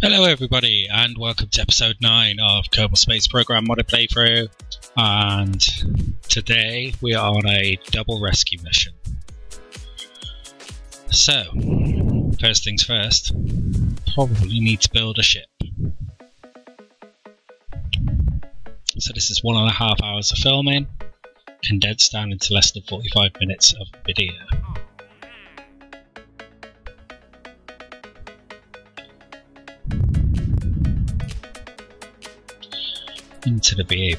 Hello everybody and welcome to episode 9 of Kerbal Space Program Modded Playthrough, and today we are on a double rescue mission. So, first things first, probably need to build a ship. So this is 1.5 hours of filming, condensed down into less than 45 minutes of video. Into the BAB.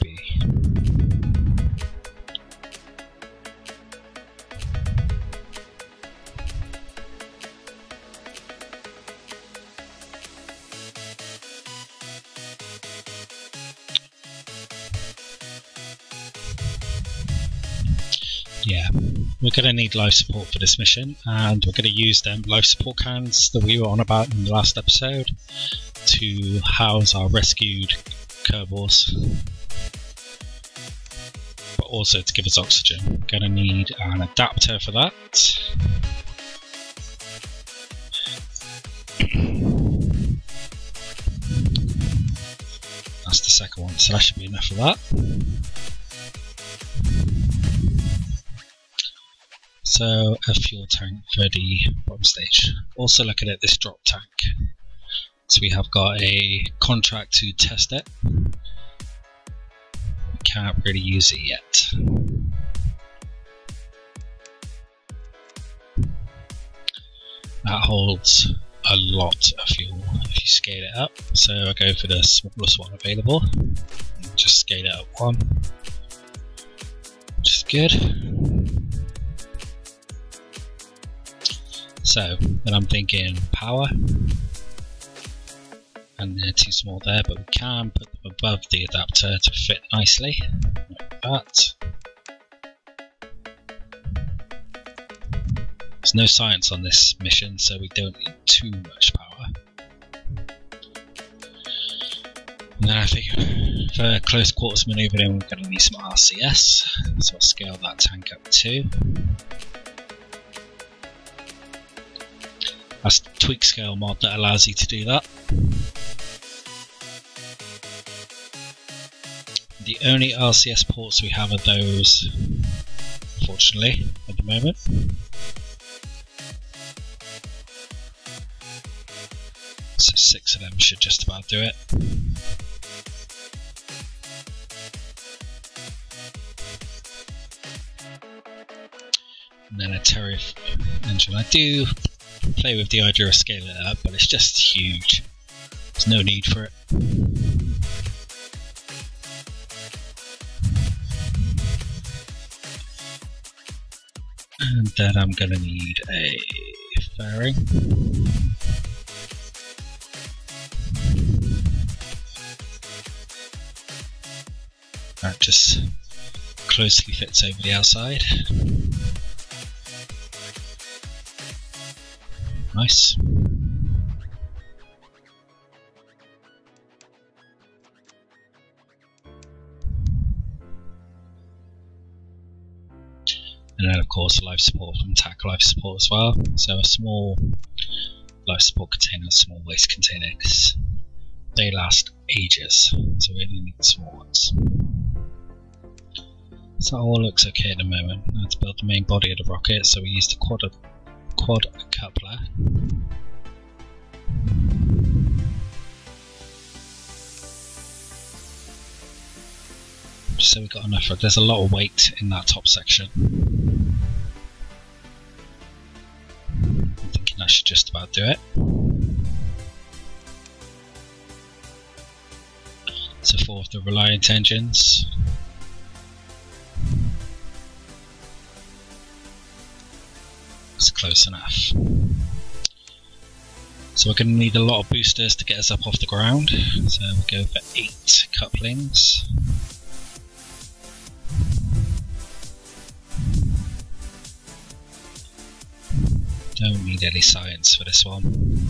Yeah, we're going to need life support for this mission, and we're going to use them life support cans that we were on about in the last episode to house our rescued Kerbals, but also to give us oxygen. We're going to need an adapter for that. That's the second one, so that should be enough for that. So a fuel tank for the bomb stage. Also looking at this drop tank. So we have got a contract to test it. We can't really use it yet. That holds a lot of fuel if you scale it up. So I'll go for the smallest one available. Just scale it up one, which is good. So then I'm thinking power, and they're too small there, but we can put them above the adapter to fit nicely, like that. There's no science on this mission, so we don't need too much power. And then I think for close quarters manoeuvring we're going to need some RCS, so I'll scale that tank up too. That's the TweakScale mod that allows you to do that. The only RCS ports we have are those, unfortunately, at the moment. So 6 of them should just about do it. And then a turret engine. I do play with the idea of scaling it up, but it's just huge. There's no need for it. And then I'm going to need a fairing. That just closely fits over the outside. Nice. And then of course life support from TAC Life Support as well. So a small life support container, small waste container, because they last ages, so we only need small ones. So that all looks okay at the moment. I had to build the main body of the rocket, so we used the quad coupler. So we've got enough. There's a lot of weight in that top section. I'm thinking that should just about do it. So 4 of the Reliant engines. Close enough. So we're going to need a lot of boosters to get us up off the ground, so we'll go for 8 couplings. Don't need any science for this one.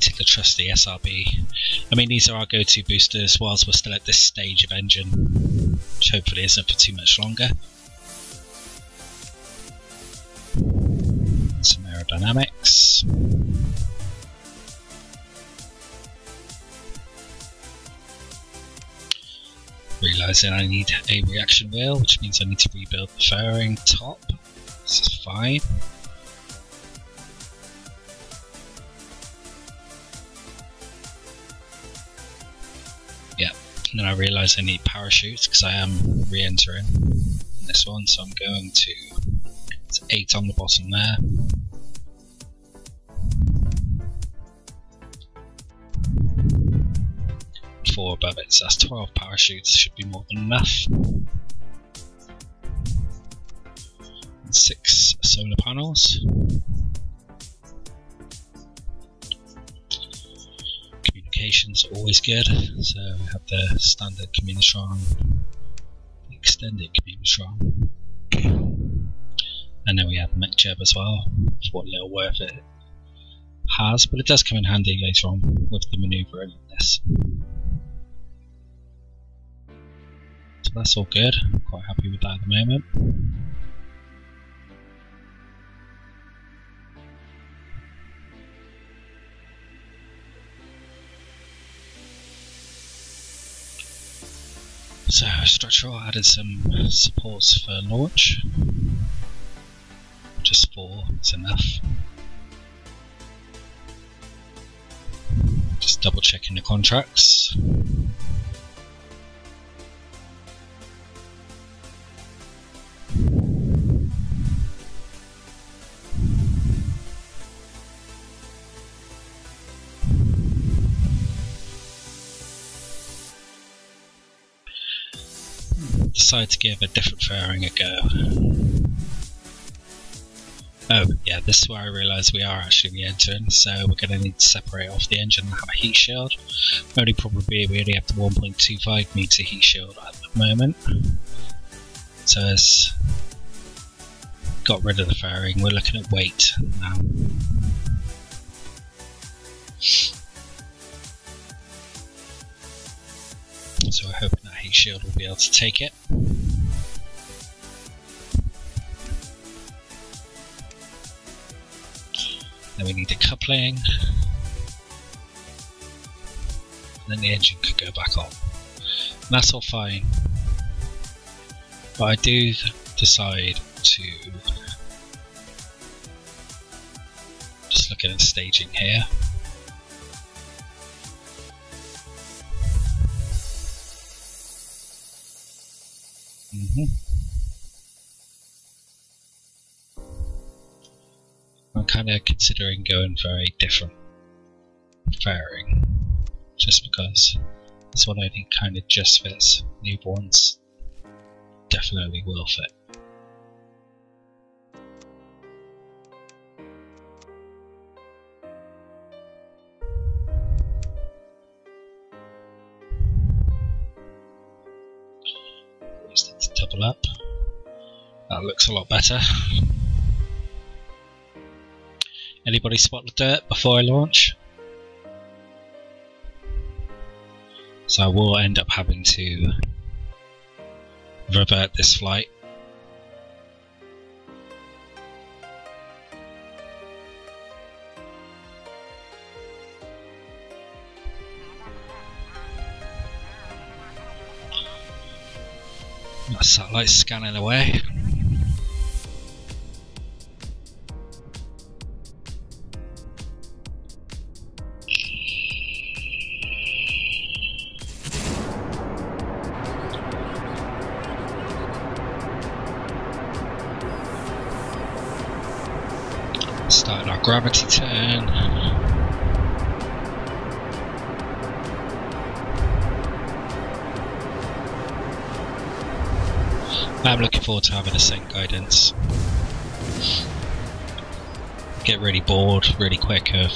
To trust the SRB. I mean, these are our go-to boosters whilst we're still at this stage of engine, which hopefully isn't for too much longer. Some aerodynamics. Realising I need a reaction wheel, which means I need to rebuild the fairing top. This is fine. And then I realise I need parachutes because I am re-entering this one, so I'm going to 8 on the bottom there. Four above it, so that's 12 parachutes, should be more than enough. And 6 solar panels. Communications are always good, so we have the standard communistron, the extended communistron, and then we have MechJeb as well, for what little worth it has, but it does come in handy later on with the manoeuvring of this. So that's all good, I'm quite happy with that at the moment. So, structural added some supports for launch. Just 4 is enough. Just double checking the contracts. Decide to give a different fairing a go. Oh yeah, this is where I realise we are actually re-entering, so we're going to need to separate off the engine and have a heat shield. Only probably we only have the 1.25 meter heat shield at the moment, so it's got rid of the fairing. We're looking at weight now. So we're hoping that heat shield will be able to take it. Then we need the coupling. And then the engine could go back on. And that's all fine. But I do decide to... just looking at staging here. I'm kind of considering going for a different fairing, just because this one I think kind of just fits. Newborns definitely will fit. Up. That looks a lot better. Anybody spot the dirt before I launch? So I will end up having to revert this flight. Satellite scanning away. Starting our gravity turn. I'm looking forward to having ascent guidance. I get really bored really quick of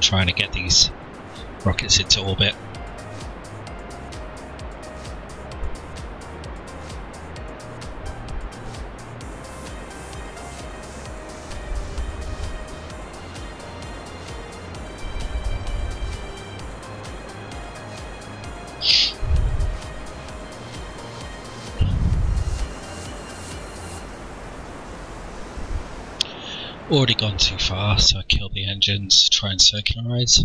trying to get these rockets into orbit. already gone too far, so I kill the engines to try and circularize.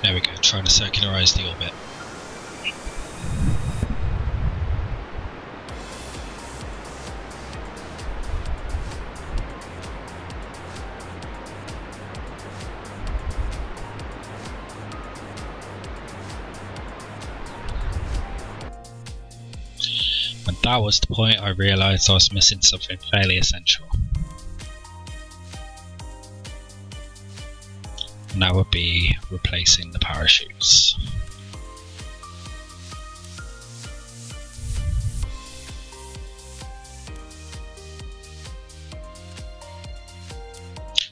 There we go, trying to circularize the orbit. And that was the point I realized I was missing something fairly essential. And that would be replacing the parachutes.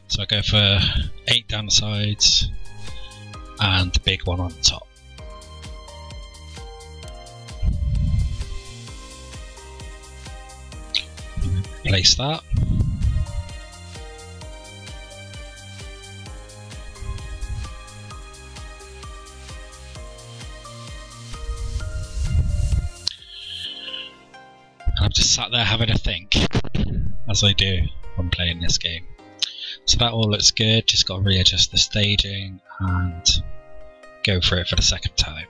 So I go for 8 down the sides and the big one on the top. Replace that. Sat there having a think, as I do when playing this game. So that all looks good, just got to readjust the staging and go for it for the second time.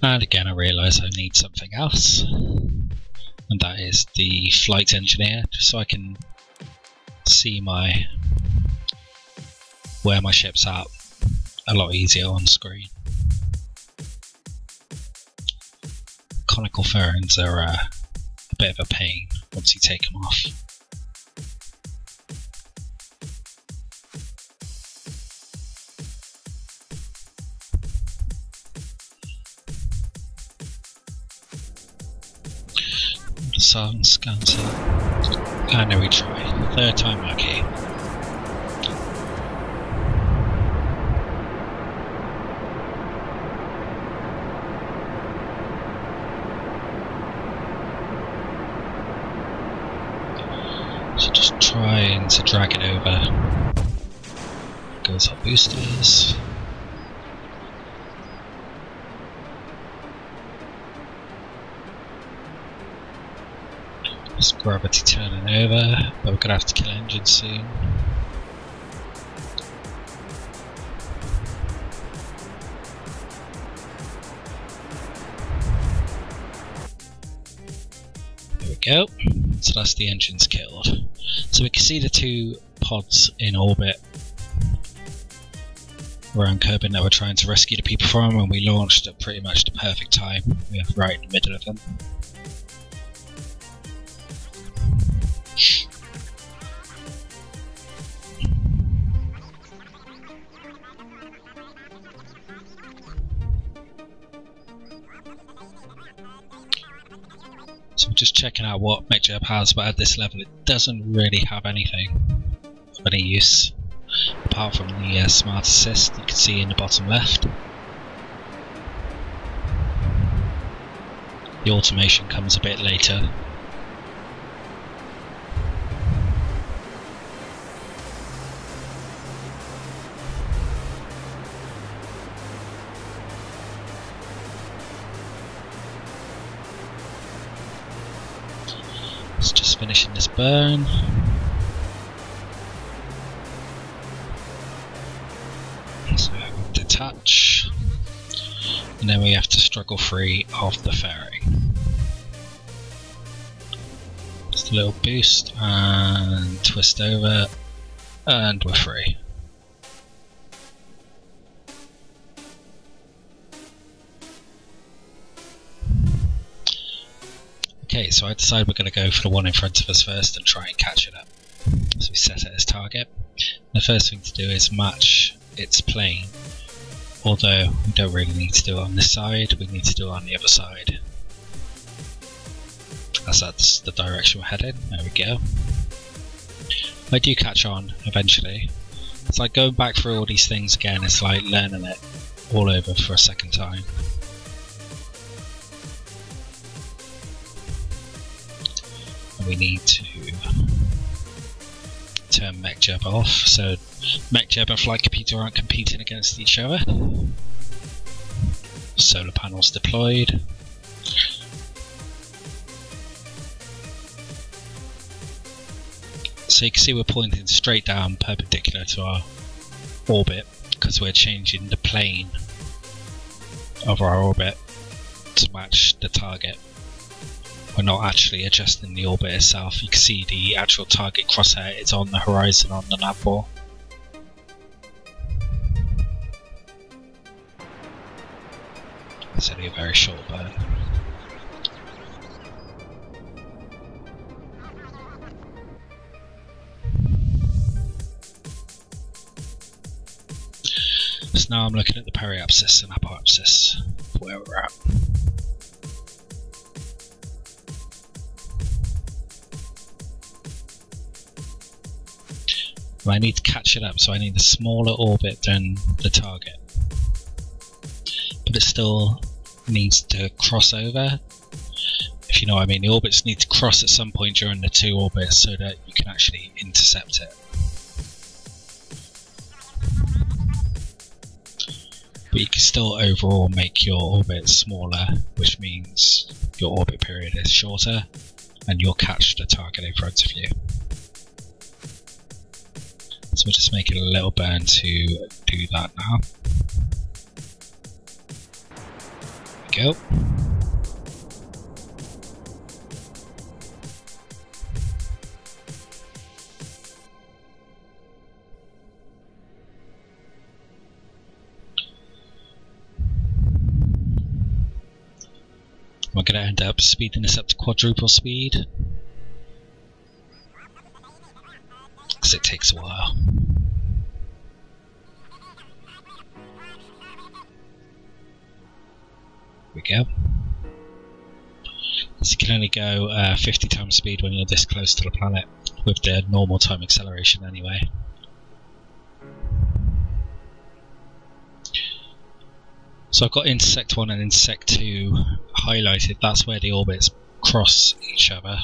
And again I realise I need something else, and that is the flight engineer, just so I can see where my ship's at a lot easier on screen. Conical fairings are a bit of a pain once you take them off. Silent scanter. I know we try. Third time lucky. So just trying to drag it over. Goes up boosters. Gravity turning over, but we're going to have to kill engines soon. There we go, so that's the engines killed. So we can see the two pods in orbit around Kerbin that we're trying to rescue the people from, and we launched at pretty much the perfect time. We were right in the middle of them. Just checking out what MechJeb has, but at this level it doesn't really have anything of any use apart from the smart assist you can see in the bottom left. The automation comes a bit later. Finishing this burn. So detach, and then we have to struggle free of the fairing. Just a little boost and twist over, and we're free. Okay, so I decide we're going to go for the one in front of us first and try and catch it up. So we set it as target. The first thing to do is match its plane, although we don't really need to do it on this side, we need to do it on the other side, as that's the direction we're headed. There we go. I do catch on eventually. It's like going back through all these things again, it's like learning it all over for a second time. And we need to turn MechJeb off, so MechJeb and Flight Computer aren't competing against each other. Solar panels deployed. So you can see we're pointing straight down perpendicular to our orbit because we're changing the plane of our orbit to match the target. We're not actually adjusting the orbit itself. You can see the actual target crosshair is on the horizon on the nav ball. It's only a very short burn. Now I'm looking at the periapsis and apoapsis, where we're at. Well, I need to catch it up, so I need a smaller orbit than the target. But it still needs to cross over, if you know what I mean. The orbits need to cross at some point during the two orbits so that you can actually intercept it. But you can still overall make your orbit smaller, which means your orbit period is shorter and you'll catch the target in front of you. So we're just making a little burn to do that now. There we go. We're going to end up speeding this up to quadruple speed because it takes a while. Here we go. So you can only go 50 times speed when you're this close to the planet with the normal time acceleration anyway. So I've got Intersect 1 and Intersect 2 highlighted, that's where the orbits cross each other.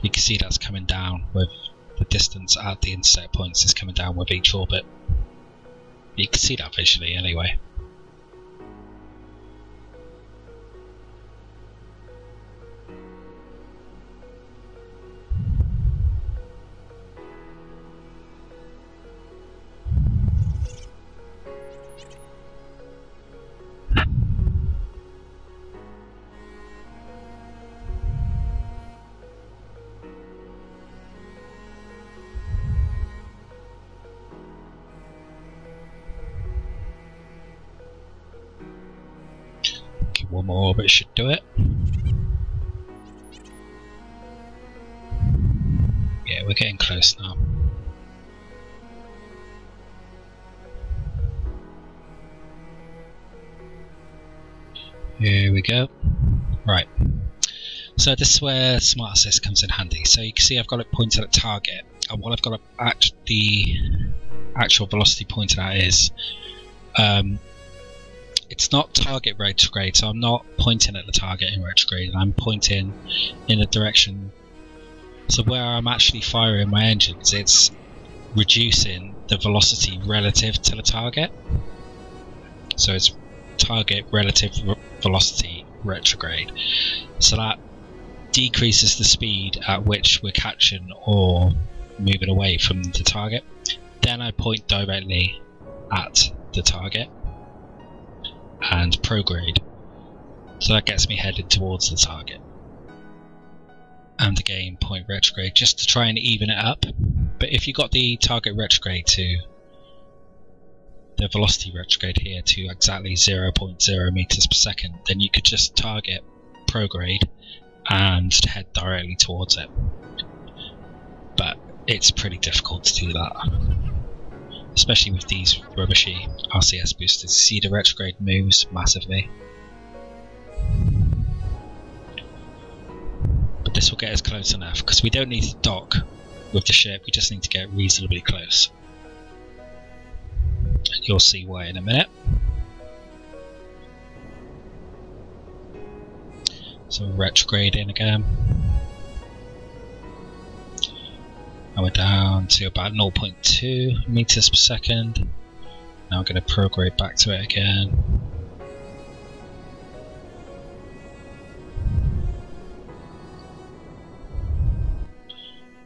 You can see that's coming down with the distance at the intersect points is coming down with each orbit. You can see that visually anyway. One more orbit should do it. Yeah, we're getting close now. Here we go. Right. So this is where Smart Assist comes in handy. So you can see I've got it pointed at target, and what I've got at the actual velocity pointed at is it's not target retrograde, so I'm not pointing at the target in retrograde, I'm pointing in the direction. So where I'm actually firing my engines, it's reducing the velocity relative to the target. So it's target relative velocity retrograde. So that decreases the speed at which we're catching or moving away from the target. Then I point directly at the target and prograde, so that gets me headed towards the target, and again point retrograde just to try and even it up. But if you got the target retrograde to the velocity retrograde here to exactly 0.0 meters per second, then you could just target prograde and head directly towards it. But it's pretty difficult to do that, especially with these rubbishy RCS boosters. See, the retrograde moves massively. But this will get us close enough, because we don't need to dock with the ship, we just need to get reasonably close. You'll see why in a minute. So retrograde in again. And we're down to about 0.2 meters per second. Now I'm going to prograde back to it again.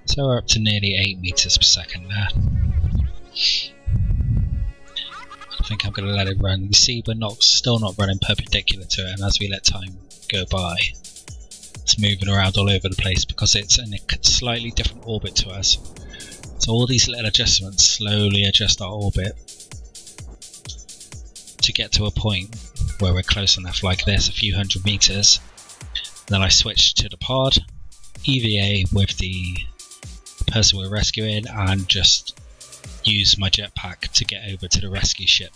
So we're up to nearly 8 meters per second there. I think I'm going to let it run. You see, we're still not running perpendicular to it, and as we let time go by, it's moving around all over the place because it's in a slightly different orbit to us. So all these little adjustments slowly adjust our orbit to get to a point where we're close enough, like this, a few hundred meters. Then I switch to the pod, EVA with the person we're rescuing, and just use my jetpack to get over to the rescue ship.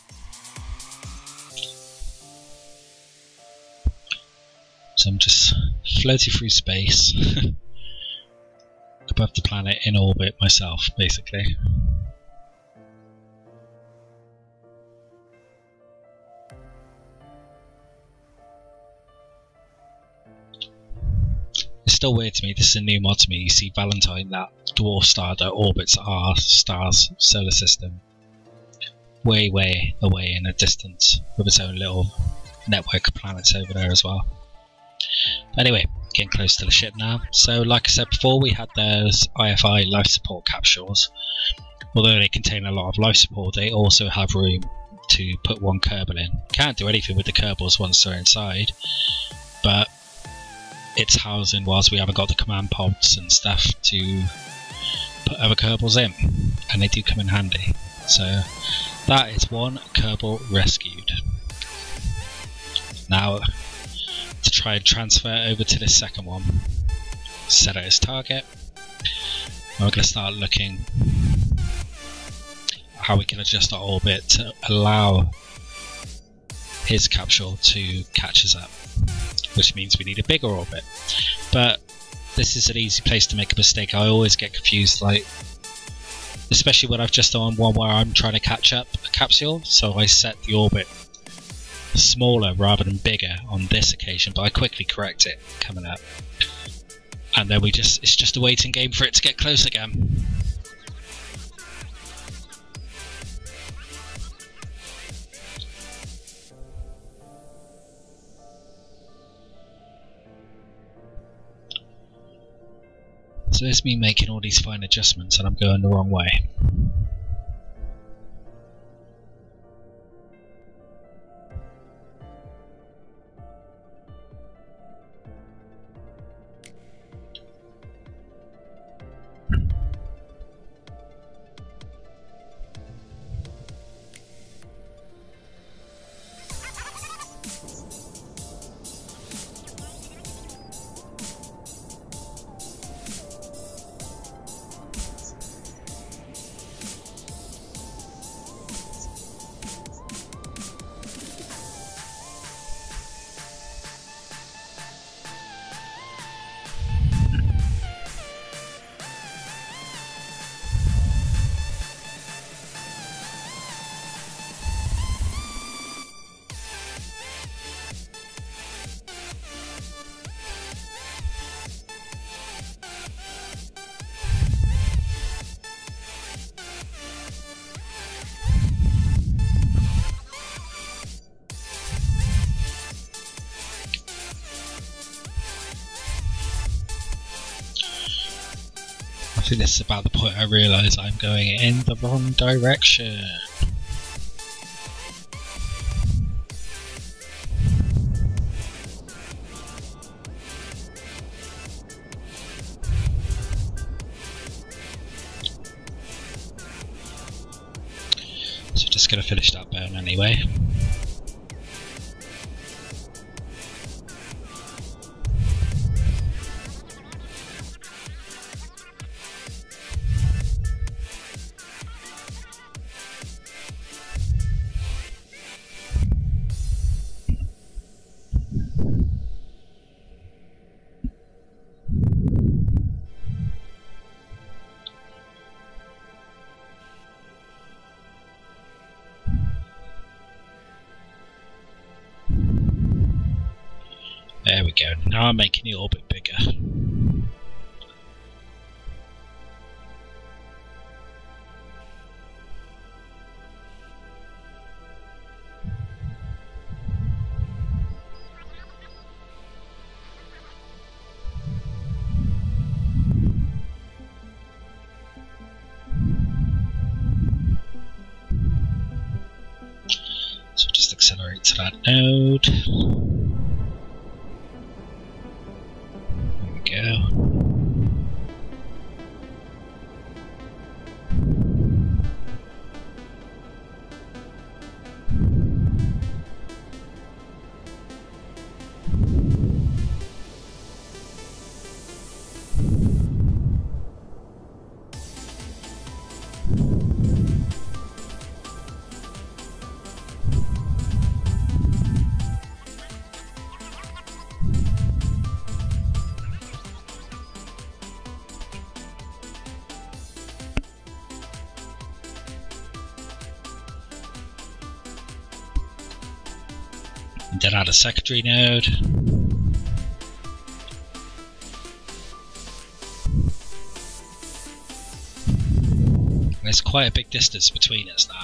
So I'm just floating through space above the planet in orbit myself, basically. It's still weird to me, this is a new mod to me. You see Valentine, that dwarf star that orbits our star's solar system, way, way away in the distance, with its own little network of planets over there as well. Anyway, getting close to the ship now. So like I said before, we had those IFI life support capsules. Although they contain a lot of life support, they also have room to put one Kerbal in. Can't do anything with the Kerbals once they're inside, but its housing, whilst we haven't got the command pods and stuff to put other Kerbals in, and they do come in handy. So that is one Kerbal rescued. Now to try and transfer over to this second one. Set it as target. And we're going to start looking at how we can adjust our orbit to allow his capsule to catch us up, which means we need a bigger orbit. But this is an easy place to make a mistake. I always get confused, like, especially when I've just done one where I'm trying to catch up a capsule, so I set the orbit smaller rather than bigger on this occasion, but I quickly correct it coming up, and then it's just a waiting game for it to get close again. So there's me making all these fine adjustments and I'm going the wrong way. This is about the point I realise I'm going in the wrong direction. So just going to finish that burn anyway. There we go, now I'm making the orbit bigger. So just accelerate to that node. And then add a secondary node. There's quite a big distance between us now.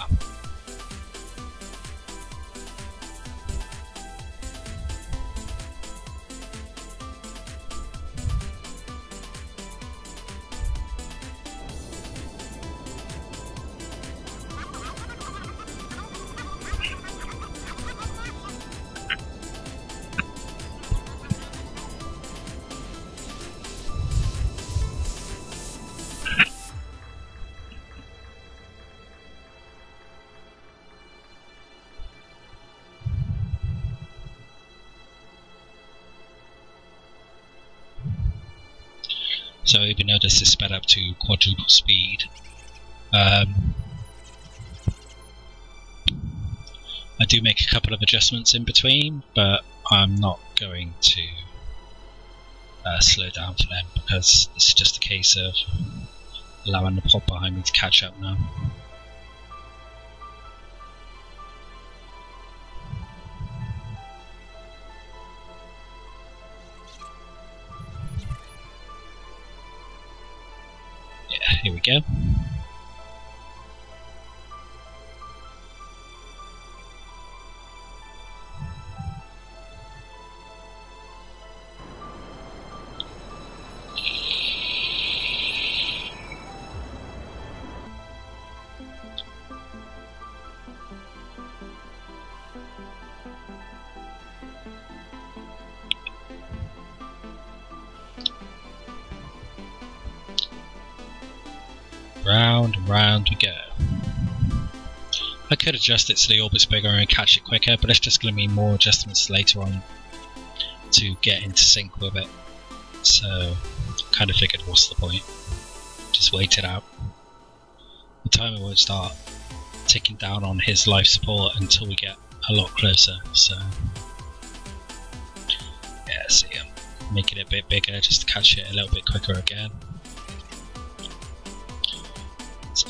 So even though this is sped up to quadruple speed, I do make a couple of adjustments in between, but I'm not going to slow down for them, because it's just a case of allowing the pod behind me to catch up now. Here we go. Round and round we go. I could adjust it so the orbit's bigger and catch it quicker, but it's just going to be more adjustments later on to get into sync with it. So, kind of figured what's the point. Just wait it out. The timer won't start ticking down on his life support until we get a lot closer. So, yeah, see, I'm making it a bit bigger just to catch it a little bit quicker again.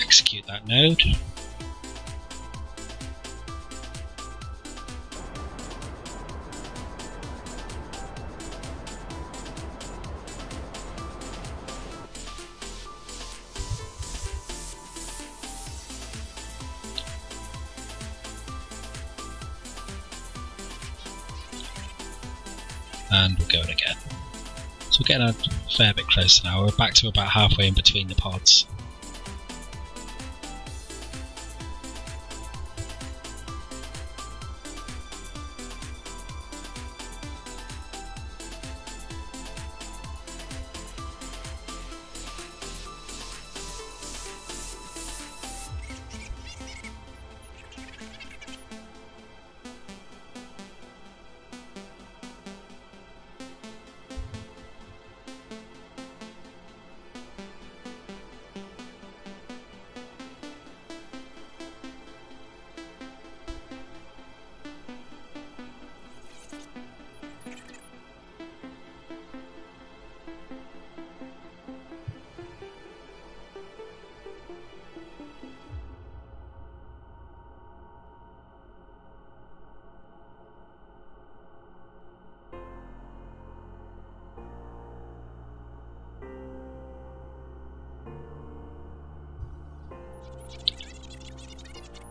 Execute that node. And we'll go in again. So we're getting a fair bit closer now. We're back to about halfway in between the pods.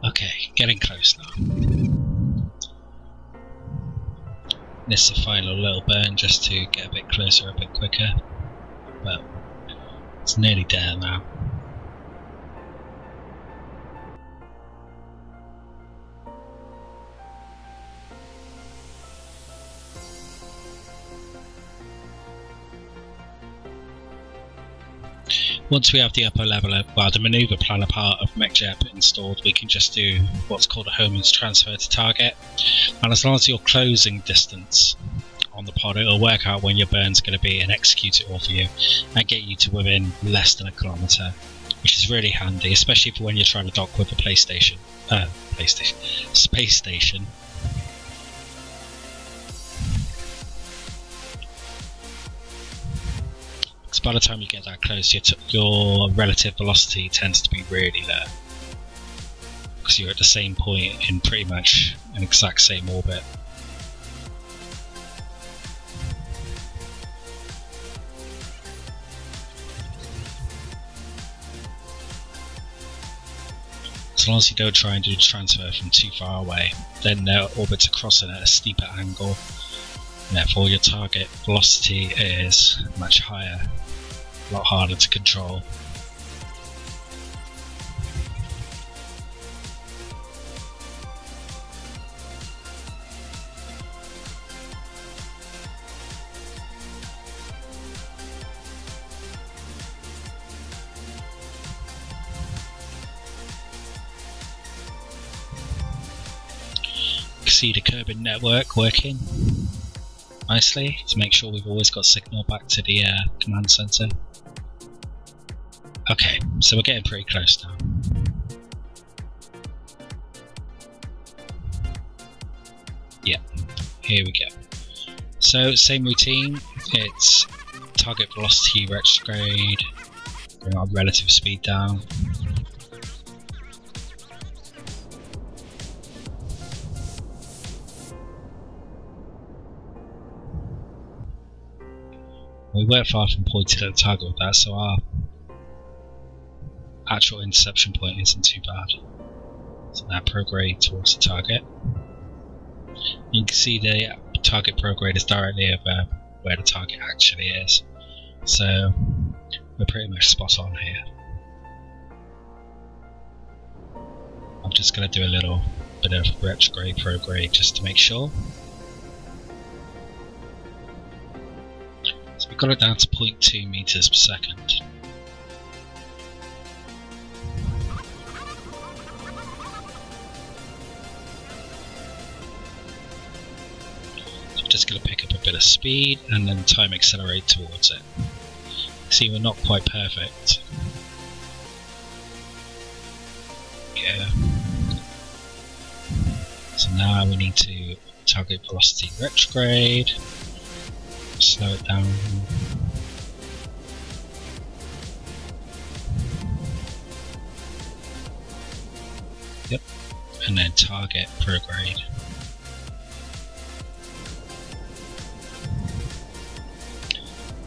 Okay, getting close now. Necessary a little burn just to get a bit closer, a bit quicker. But it's nearly there now. Once we have the upper level, well, the maneuver plan part of MechJeb installed, we can just do what's called a Hohmann's transfer to target. And as long as you're closing distance on the pod, it'll work out when your burn's going to be and execute it all for you and get you to within less than a kilometre, which is really handy, especially for when you're trying to dock with a space station. By the time you get that close, your relative velocity tends to be really low, because you're at the same point in pretty much an exact same orbit. As long as you don't try and do transfer from too far away, then their orbits are crossing at a steeper angle, and therefore your target velocity is much higher. A lot harder to control. See the Kerbin network working nicely to make sure we've always got signal back to the command center. Okay, so we're getting pretty close now. Yeah, here we go. So, same routine, it's target velocity retrograde, bring our relative speed down. We weren't far from pointed at the target with that, so our actual interception point isn't too bad. So now prograde towards the target. You can see the target prograde is directly over where the target actually is, so we're pretty much spot on here. I'm just going to do a little bit of retrograde prograde just to make sure. So we've got it down to 0.2 meters per second. Just going to pick up a bit of speed and then time accelerate towards it. See, we're not quite perfect. Yeah. So now we need to target velocity retrograde, slow it down. Yep, and then target prograde.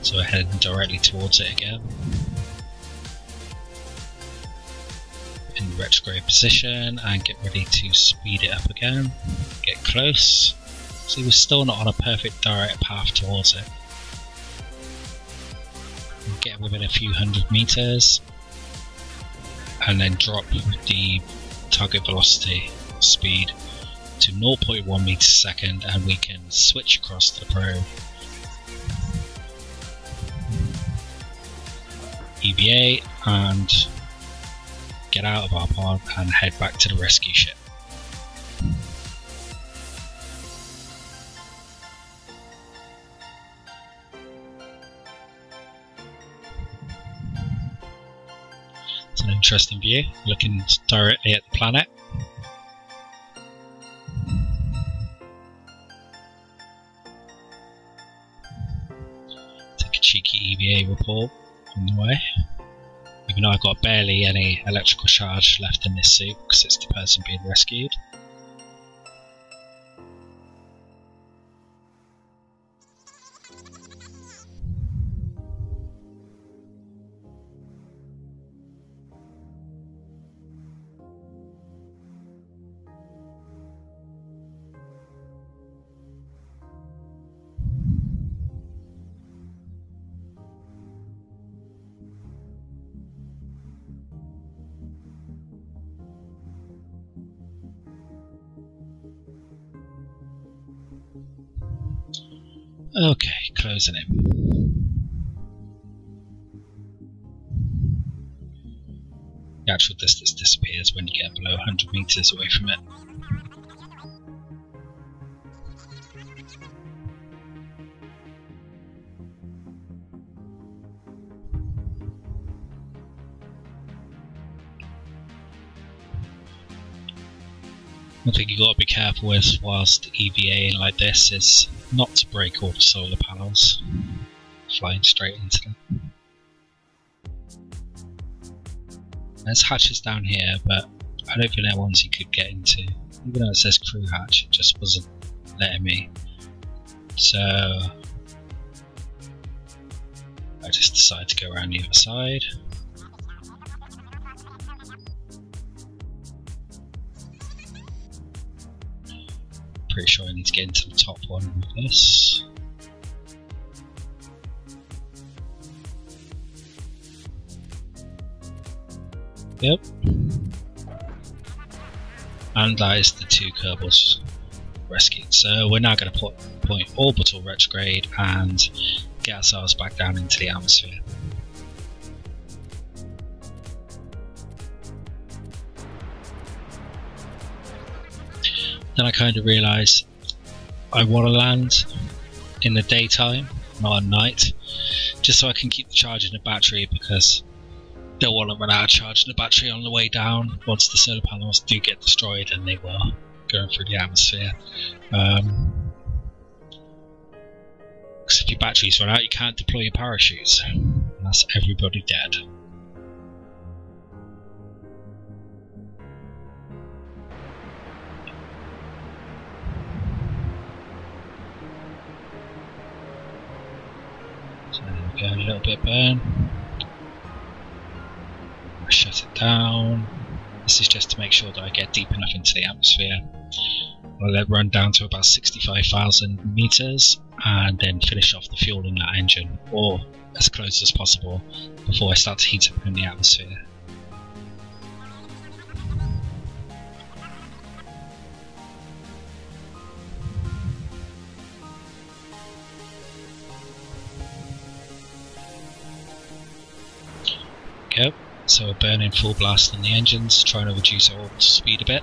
So we're heading directly towards it again. In retrograde position and get ready to speed it up again. Get close. See, we're still not on a perfect direct path towards it. We'll get within a few hundred meters and then drop the target velocity speed to 0.1 meters a second and we can switch across to the probe. EVA and get out of our pod and head back to the rescue ship. It's an interesting view, looking directly at the planet. Take a cheeky EVA report on the way, even though I've got barely any electrical charge left in this suit because it's the person being rescued. Okay, closing it. The actual distance disappears when you get below 100 meters away from it. One thing you've got to be careful with whilst EVAing like this is not to break all the solar panels, flying straight into them. There's hatches down here, but I don't think they're ones you could get into. Even though it says crew hatch, it just wasn't letting me. So I just decided to go around the other side. Pretty sure I need to get into the top one with this. Yep. And that is the two Kerbals rescued. So we're now going to point orbital retrograde and get ourselves back down into the atmosphere. Then I kind of realised I want to land in the daytime, not at night, just so I can keep charging the battery, because I don't want to run out of charging the battery on the way down once the solar panels do get destroyed, and they were going through the atmosphere. Because if your batteries run out, you can't deploy your parachutes, and that's everybody dead. Going a little bit burn. I shut it down. This is just to make sure that I get deep enough into the atmosphere. I'll let it run down to about 65,000 meters and then finish off the fuel in that engine, or as close as possible before I start to heat up in the atmosphere. So we're burning full blast in the engines, trying to reduce our orbital speed a bit.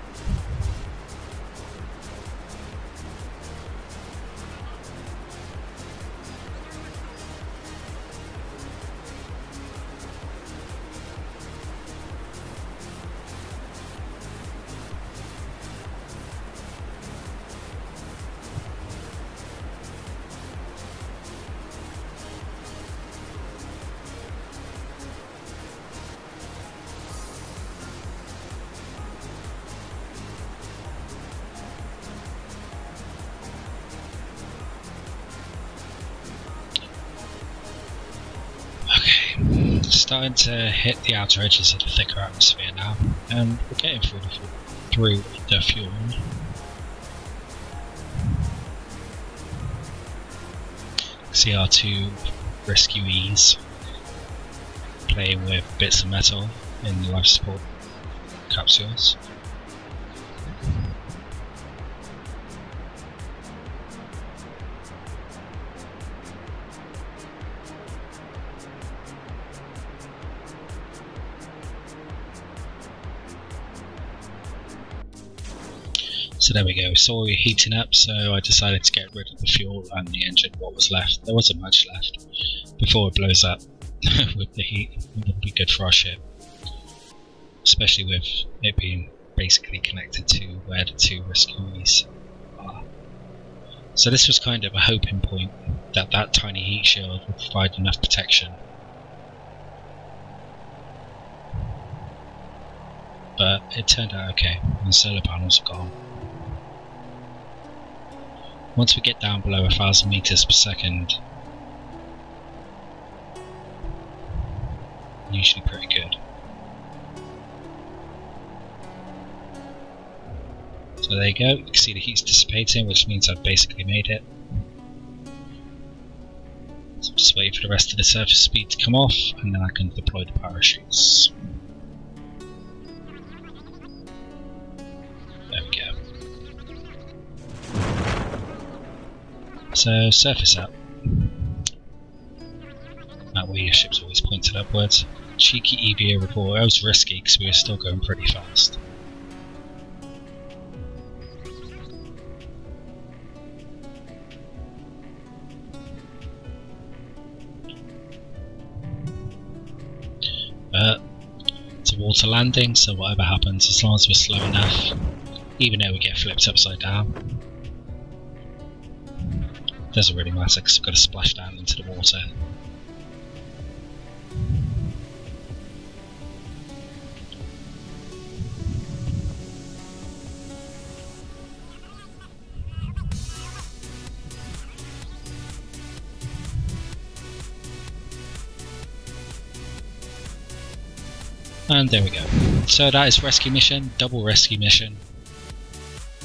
Starting to hit the outer edges of the thicker atmosphere now, and we're getting through the fuel. See our two rescuees playing with bits of metal in the life support capsules. So there we go, we saw it heating up, so I decided to get rid of the fuel and the engine, what was left. There wasn't much left before it blows up with the heat. It would be good for our ship, especially with it being basically connected to where the two rescuees are. So this was kind of a hoping point that that tiny heat shield would provide enough protection. But it turned out okay, and the solar panels are gone. Once we get down below 1,000 meters per second, usually pretty good. So there you go, you can see the heat's dissipating, which means I've basically made it. So just wait for the rest of the surface speed to come off, and then I can deploy the parachutes. So surface up. That way your ship's always pointed upwards. Cheeky EVA report. That was risky because we were still going pretty fast. But it's a water landing, so whatever happens, as long as we're slow enough, even though we get flipped upside down, doesn't really matter because we've got to splash down into the water. And there we go. So that is rescue mission, double rescue mission,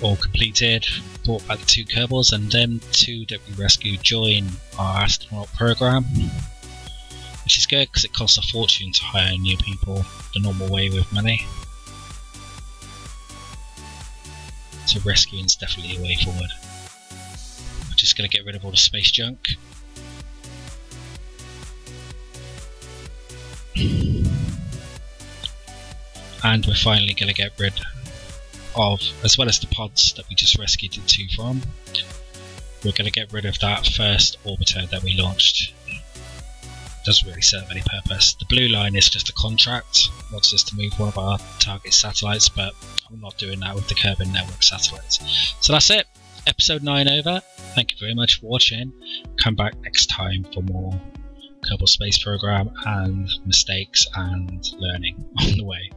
all completed. Brought back the two Kerbals, and them two that we rescued join our astronaut program, which is good because it costs a fortune to hire new people the normal way with money. So rescuing is definitely a way forward. We're just going to get rid of all the space junk. And we're finally going to get rid of, as well as the pods that we just rescued the two from, we're going to get rid of that first orbiter that we launched. Doesn't really serve any purpose. The blue line is just a contract, wants us to move one of our target satellites, but I'm not doing that with the Kerbin network satellites. So that's it, episode 9 over. Thank you very much for watching. Come back next time for more Kerbal Space Program and mistakes and learning on the way.